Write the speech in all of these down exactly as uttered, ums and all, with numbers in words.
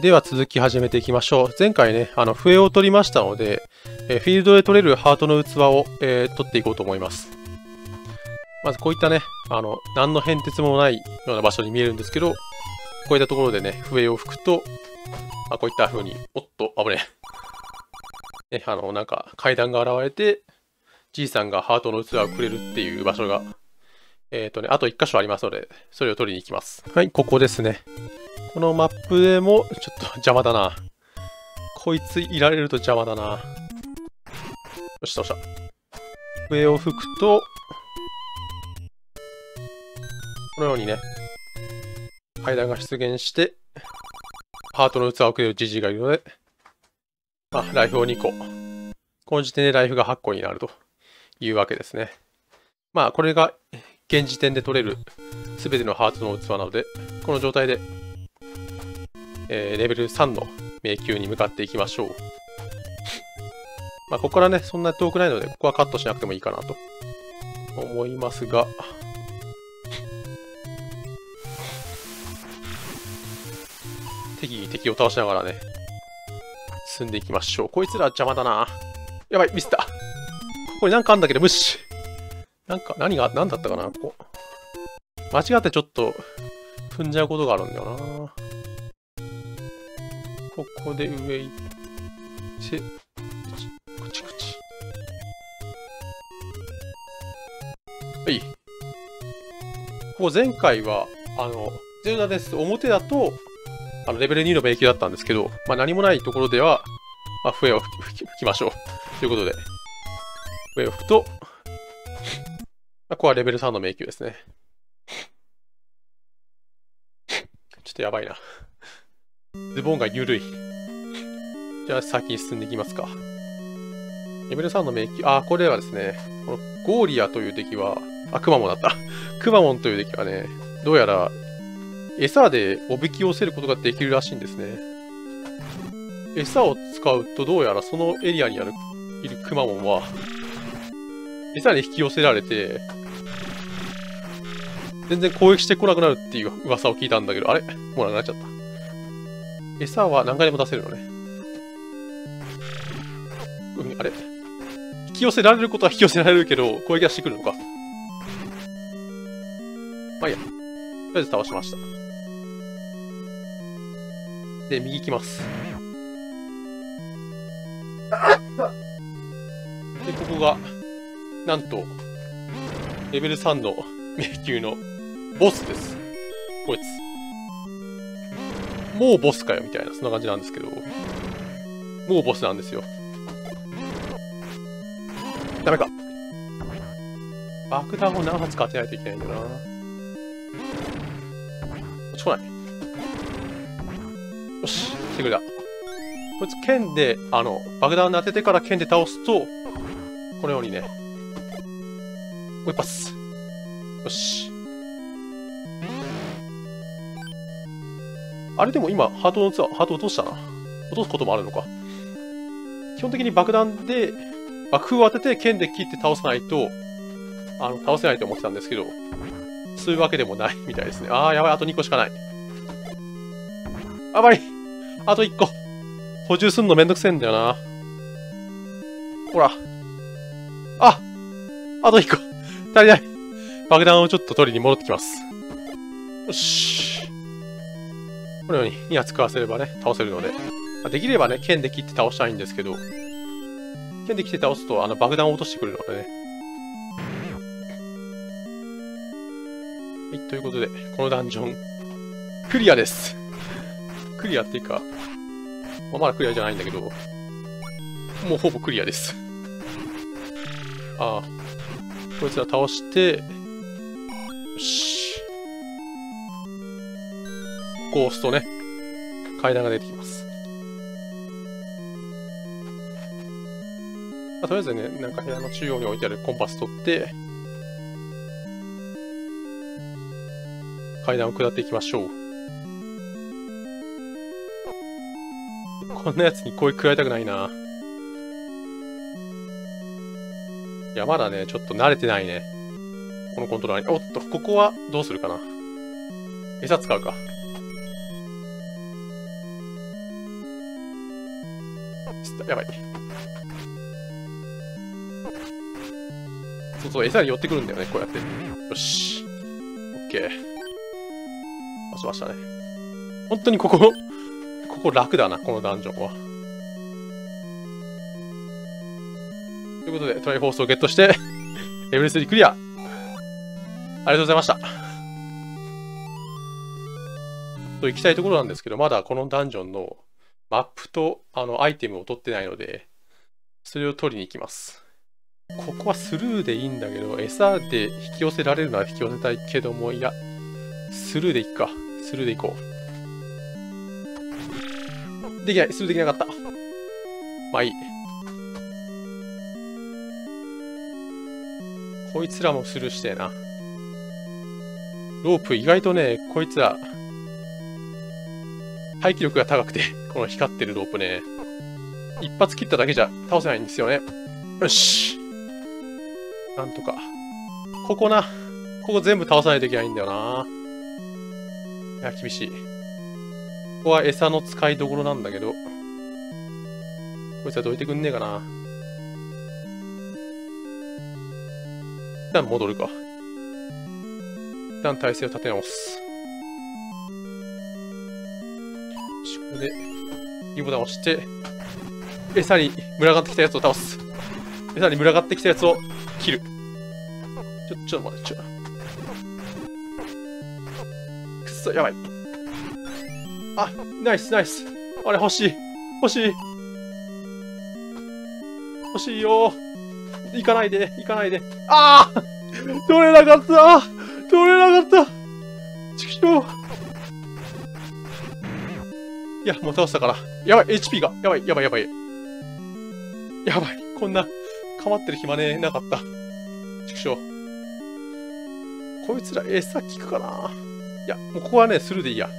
では続き始めていきましょう。前回ね、あの笛を取りましたので、えー、フィールドで取れるハートの器を、えー、取っていこうと思います。まずこういったね、あの、何の変哲もないような場所に見えるんですけど、こういったところでね、笛を吹くと、まあ、こういった風に、おっと、危ねえ。ね、あの、なんか階段が現れて、じいさんがハートの器をくれるっていう場所が、えっとね、あといっ箇所ありますので、それを取りに行きます。はい、ここですね。このマップでも、ちょっと邪魔だな。こいついられると邪魔だな。よし、どうした。笛を吹くと、このようにね、階段が出現して、ハートの器をくれるじじいがいるので、あ、ライフをにこ。この時点でライフがはっこになるというわけですね。まあ、これが現時点で取れる全てのハートの器なので、この状態で、えー、レベルさんの迷宮に向かっていきましょう。まあ、ここからね、そんなに遠くないので、ここはカットしなくてもいいかなと思いますが、適宜敵を倒しながらね、進んでいきましょう。こいつら邪魔だな。やばい、ミスった。ここになんかあんだけど無視。なんか、何が、何だったかな、ここ。間違ってちょっと、踏んじゃうことがあるんだよな。ここで上行って、こっちこっち。はい。ここ前回は、あの、ゼルダです。表だと、あの、レベルにの迷宮だったんですけど、まあ何もないところでは、まあ笛を吹き、吹きましょう。ということで、笛を吹くと、ここはレベルさんの迷宮ですね。ちょっとやばいな。ズボンが緩い。じゃあ先に進んでいきますか。レベルさんの迷宮、あ、これはですね、このゴーリアという敵は、あ、クマモンだった。クマモンという敵はね、どうやら餌でおびき寄せることができるらしいんですね。餌を使うとどうやらそのエリアにある、いるクマモンは、餌に引き寄せられて、全然攻撃してこなくなるっていう噂を聞いたんだけど、あれもうなくなっちゃった。餌は何回でも出せるのね。うん、あれ引き寄せられることは引き寄せられるけど、攻撃はしてくるのか。まあいいや。とりあえず倒しました。で、右行きます。で、ここが、なんと、レベルさんの迷宮のボスです。こいつ。もうボスかよみたいな、そんな感じなんですけど、もうボスなんですよ。ダメか。爆弾を何発か当てないといけないんだな。落ちこない。よし、来てくれた。こいつ剣で、あの、爆弾を当ててから剣で倒すと、このようにね、もう一発。よし。あれでも今、ハートの器、ハート落としたな。落とすこともあるのか。基本的に爆弾で、爆風を当てて剣で切って倒さないと、あの、倒せないと思ってたんですけど、そういうわけでもないみたいですね。あー、やばい、あとにこしかない。やばい！あといっこ。補充すんのめんどくせえんだよな。ほら。あ！あといっこ。足りない。爆弾をちょっと取りに戻ってきます。よし。このようににはつ食わせればね、倒せるので。できればね、剣で切って倒したいんですけど、剣で切って倒すと、あの、爆弾を落としてくるのでね。はい、ということで、このダンジョン、クリアです。クリアっていうか、まあ、まだクリアじゃないんだけど、もうほぼクリアです。ああ、こいつら倒して、よし。ここを押すとね、階段が出てきます。まあ、とりあえずね、なんか部屋の中央に置いてあるコンパス取って、階段を下っていきましょう。こんなやつに声食らいたくないな。いや、まだね、ちょっと慣れてないね。このコントローラーに。おっと、ここはどうするかな。餌使うか。ちょっとやばい。そうそう、餌に寄ってくるんだよね、こうやって。よし。オッケー。出しましたね。本当にここ、ここ楽だな、このダンジョンは。ということで、トライフォースをゲットして、レベルスリークリア。ありがとうございました。と行きたいところなんですけど、まだこのダンジョンのマップとあのアイテムを取ってないので、それを取りに行きます。ここはスルーでいいんだけど、餌で引き寄せられるのは引き寄せたいけども、いや、スルーでいくか。スルーでいこう。できない。スルーできなかった。まあいい。こいつらもスルーしてえな。ロープ意外とね、こいつら、排気力が高くて、この光ってるロープね、一発切っただけじゃ倒せないんですよね。よし。なんとか。ここな。ここ全部倒さないといけないんだよな。いや、厳しい。ここは餌の使いどころなんだけど。こいつはどいてくんねえかな。一旦戻るか。一旦体勢を立て直す。で、E ボタンを押して、餌に群がってきたやつを倒す。餌に群がってきたやつを切る。ちょ、ちょっと待って、ちょ。くそ、やばい。あ、ナイス、ナイス。あれ、欲しい。欲しい。欲しいよ。行かないで、行かないで。ああ取れなかった取れなかったちくしょう。いや、もう倒したから。やばい、エイチピー が。やばい、やばい、やばい。やばい、こんな、構ってる暇ねえ、なかった。ちくしょう。こいつら、餌効くかな？いや、もうここはね、スルーでいいや。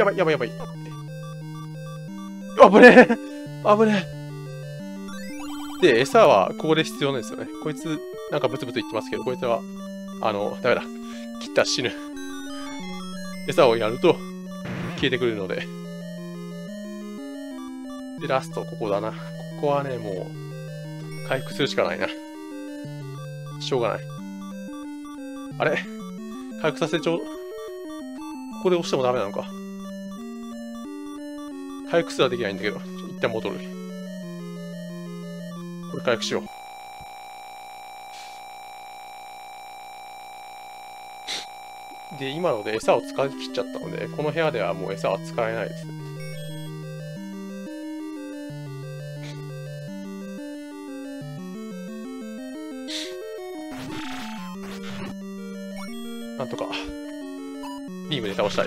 やばい、やばい、やばい。危ねえ危ねえで、餌は、ここで必要なんですよね。こいつ、なんかブツブツ言ってますけど、こいつは、あの、ダメだ。切ったら死ぬ。餌をやると消えてくるので。で、ラストここだな。ここはね、もう回復するしかないな。しょうがない。あれ？回復させちゃう。ここで押してもダメなのか。回復すらできないんだけど、一旦戻る。これ回復しよう。で、今ので餌を使い切っちゃったので、この部屋ではもう餌は使えないですね。なんとか、ビームで倒したい。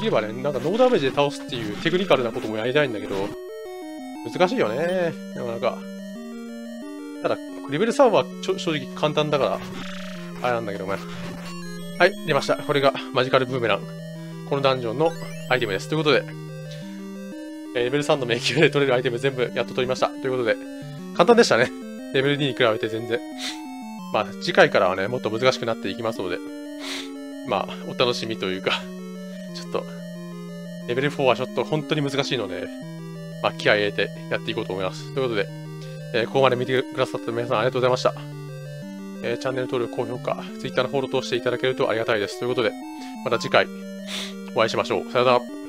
言えばね、なんかノーダメージで倒すっていうテクニカルなこともやりたいんだけど、難しいよね、なかなか。ただ、レベルさんはちょ正直簡単だから、あれなんだけどね。はい、出ました。これがマジカルブーメラン。このダンジョンのアイテムです。ということで、レベルさんの迷宮で取れるアイテム全部やっと取りました。ということで、簡単でしたね。レベルにに比べて全然。まあ、次回からはね、もっと難しくなっていきますので、まあ、お楽しみというか、ちょっと、レベルよんはちょっと本当に難しいので、まあ、気合い入れてやっていこうと思います。ということで、えー、ここまで見てくださった皆さんありがとうございました。えー、チャンネル登録、高評価、Twitter のフォローとしていただけるとありがたいです。ということで、また次回お会いしましょう。さよなら。